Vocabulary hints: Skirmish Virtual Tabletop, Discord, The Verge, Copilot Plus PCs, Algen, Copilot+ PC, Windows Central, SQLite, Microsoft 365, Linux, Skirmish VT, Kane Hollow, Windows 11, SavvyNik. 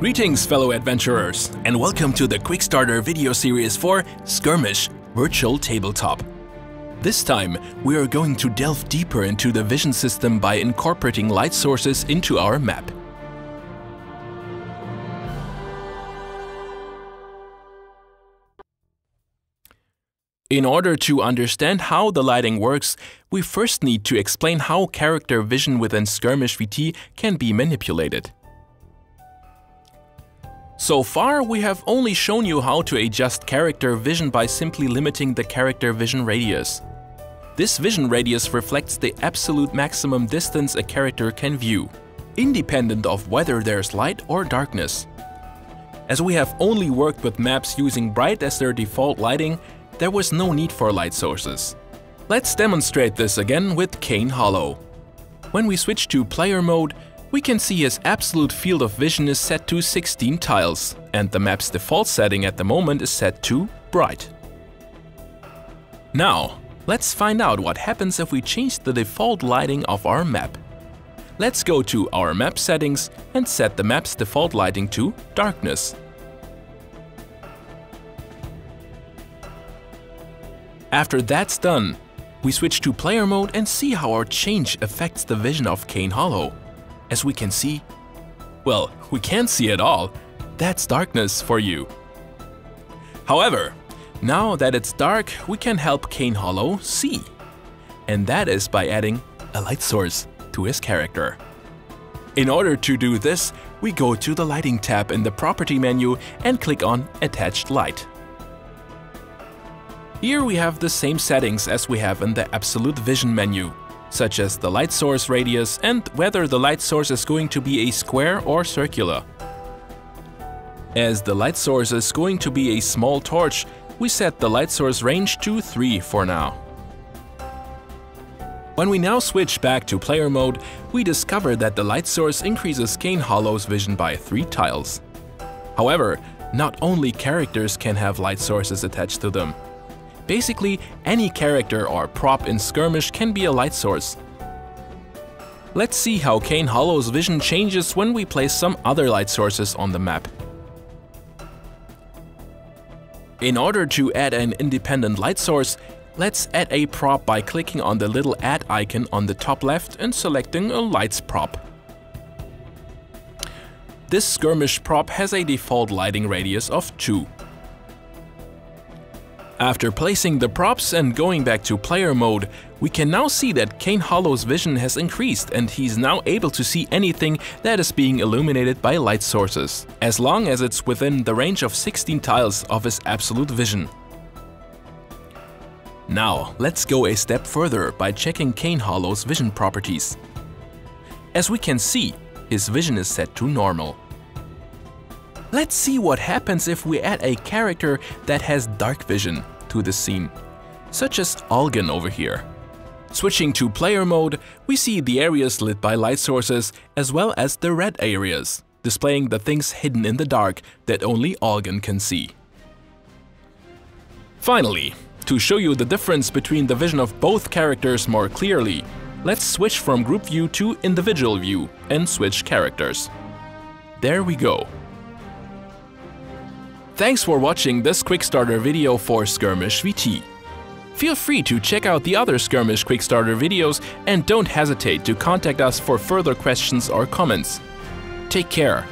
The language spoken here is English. Greetings, fellow adventurers, and welcome to the Quick Starter video series for Skirmish Virtual Tabletop. This time, we are going to delve deeper into the vision system by incorporating light sources into our map. In order to understand how the lighting works, we first need to explain how character vision within Skirmish VT can be manipulated. So far, we have only shown you how to adjust character vision by simply limiting the character vision radius. This vision radius reflects the absolute maximum distance a character can view, independent of whether there's light or darkness. As we have only worked with maps using bright as their default lighting, there was no need for light sources. Let's demonstrate this again with Kane Hollow. When we switch to player mode, we can see his absolute field of vision is set to 16 tiles, and the map's default setting at the moment is set to bright. Now, let's find out what happens if we change the default lighting of our map. Let's go to our map settings and set the map's default lighting to darkness. After that's done, we switch to player mode and see how our change affects the vision of Kane Hollow. As we can see, well, we can't see at all. That's darkness for you. However, now that it's dark, we can help Kane Hollow see. And that is by adding a light source to his character. In order to do this, we go to the lighting tab in the property menu and click on Attached Light. Here we have the same settings as we have in the absolute vision menu, such as the light source radius and whether the light source is going to be a square or circular. As the light source is going to be a small torch, we set the light source range to 3 for now. When we now switch back to player mode, we discover that the light source increases Kane Hollow's vision by 3 tiles. However, not only characters can have light sources attached to them. Basically, any character or prop in Skirmish can be a light source. Let's see how Kane Hollow's vision changes when we place some other light sources on the map. In order to add an independent light source, let's add a prop by clicking on the little add icon on the top left and selecting a lights prop. This Skirmish prop has a default lighting radius of 2. After placing the props and going back to player mode, we can now see that Kane Hollow's vision has increased and he's now able to see anything that is being illuminated by light sources, as long as it's within the range of 16 tiles of his absolute vision. Now, let's go a step further by checking Kane Hollow's vision properties. As we can see, his vision is set to normal. Let's see what happens if we add a character that has dark vision to the scene, such as Algen over here. Switching to player mode, we see the areas lit by light sources as well as the red areas, displaying the things hidden in the dark that only Algen can see. Finally, to show you the difference between the vision of both characters more clearly, let's switch from group view to individual view and switch characters. There we go. Thanks for watching this Quick Starter video for Skirmish VT. Feel free to check out the other Skirmish Quick Starter videos and don't hesitate to contact us for further questions or comments. Take care.